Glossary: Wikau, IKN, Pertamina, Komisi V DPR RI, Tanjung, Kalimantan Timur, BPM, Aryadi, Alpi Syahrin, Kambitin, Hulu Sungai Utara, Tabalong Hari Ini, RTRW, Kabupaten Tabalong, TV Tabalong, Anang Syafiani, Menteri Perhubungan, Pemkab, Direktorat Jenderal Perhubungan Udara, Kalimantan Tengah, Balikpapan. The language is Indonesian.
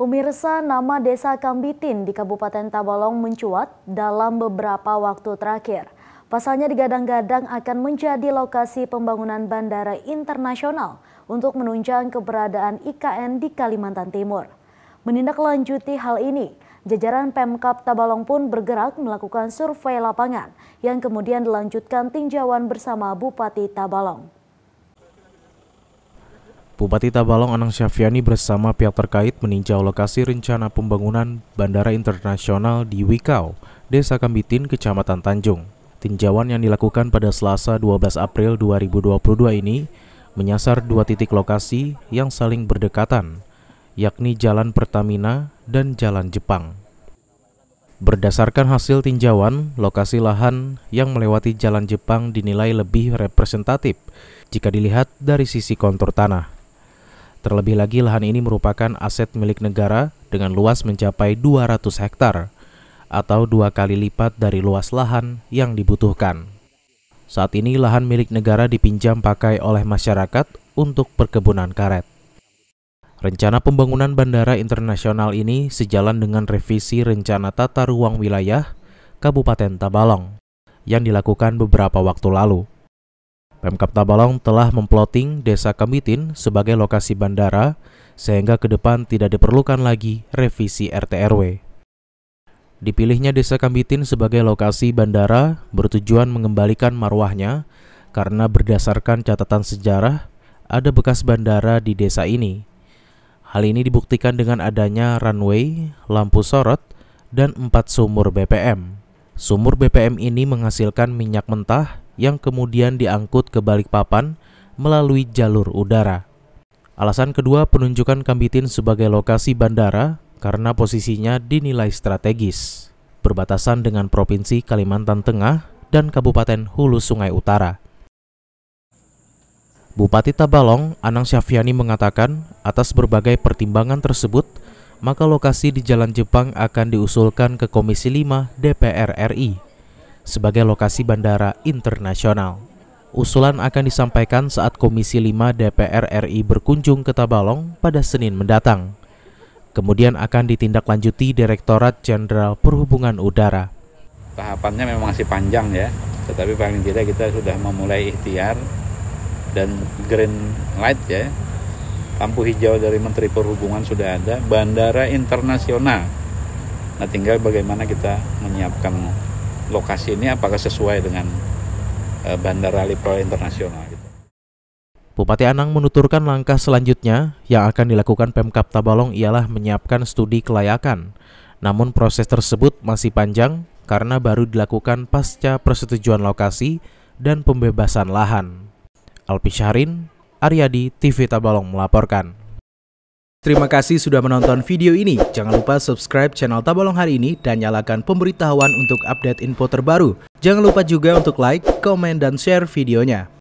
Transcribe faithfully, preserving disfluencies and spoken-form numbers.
Pemirsa, nama desa Kambitin di Kabupaten Tabalong mencuat dalam beberapa waktu terakhir. Pasalnya digadang-gadang akan menjadi lokasi pembangunan bandara internasional untuk menunjang keberadaan I K N di Kalimantan Timur. Menindaklanjuti hal ini, jajaran Pemkab Tabalong pun bergerak melakukan survei lapangan yang kemudian dilanjutkan tinjauan bersama Bupati Tabalong. Bupati Tabalong Anang Syafiani bersama pihak terkait meninjau lokasi rencana pembangunan bandara internasional di Wikau, Desa Kambitin, Kecamatan Tanjung. Tinjauan yang dilakukan pada Selasa dua belas April dua ribu dua puluh dua ini menyasar dua titik lokasi yang saling berdekatan, yakni Jalan Pertamina dan Jalan Jepang. Berdasarkan hasil tinjauan, lokasi lahan yang melewati Jalan Jepang dinilai lebih representatif jika dilihat dari sisi kontur tanah. Terlebih lagi, lahan ini merupakan aset milik negara dengan luas mencapai dua ratus hektar atau dua kali lipat dari luas lahan yang dibutuhkan. Saat ini lahan milik negara dipinjam pakai oleh masyarakat untuk perkebunan karet. Rencana pembangunan bandara internasional ini sejalan dengan revisi rencana tata ruang wilayah Kabupaten Tabalong yang dilakukan beberapa waktu lalu. Pemkab Tabalong telah memploting Desa Kambitin sebagai lokasi bandara sehingga ke depan tidak diperlukan lagi revisi R T R W. Dipilihnya Desa Kambitin sebagai lokasi bandara bertujuan mengembalikan marwahnya karena berdasarkan catatan sejarah ada bekas bandara di desa ini. Hal ini dibuktikan dengan adanya runway, lampu sorot, dan empat sumur B P M. Sumur B P M ini menghasilkan minyak mentah yang kemudian diangkut ke Balikpapan melalui jalur udara. Alasan kedua penunjukan Kambitin sebagai lokasi bandara karena posisinya dinilai strategis, berbatasan dengan Provinsi Kalimantan Tengah dan Kabupaten Hulu Sungai Utara. Bupati Tabalong, Anang Syafiani mengatakan, atas berbagai pertimbangan tersebut, maka lokasi di Jalan Jepang akan diusulkan ke Komisi lima D P R R I. Sebagai lokasi bandara internasional. Usulan akan disampaikan saat Komisi lima D P R R I berkunjung ke Tabalong pada Senin mendatang. Kemudian akan ditindaklanjuti Direktorat Jenderal Perhubungan Udara. Tahapannya memang masih panjang ya, tetapi paling tidak kita sudah memulai ikhtiar dan green light ya. Lampu hijau dari Menteri Perhubungan sudah ada, bandara internasional. Nah, tinggal bagaimana kita menyiapkan lokasi ini apakah sesuai dengan bandara Lipo internasional. Bupati Anang menuturkan langkah selanjutnya yang akan dilakukan Pemkab Tabalong ialah menyiapkan studi kelayakan. Namun proses tersebut masih panjang karena baru dilakukan pasca persetujuan lokasi dan pembebasan lahan. Alpi Syahrin, Aryadi, T V Tabalong melaporkan. Terima kasih sudah menonton video ini. Jangan lupa subscribe channel Tabalong Hari Ini dan nyalakan pemberitahuan untuk update info terbaru. Jangan lupa juga untuk like, komen, dan share videonya.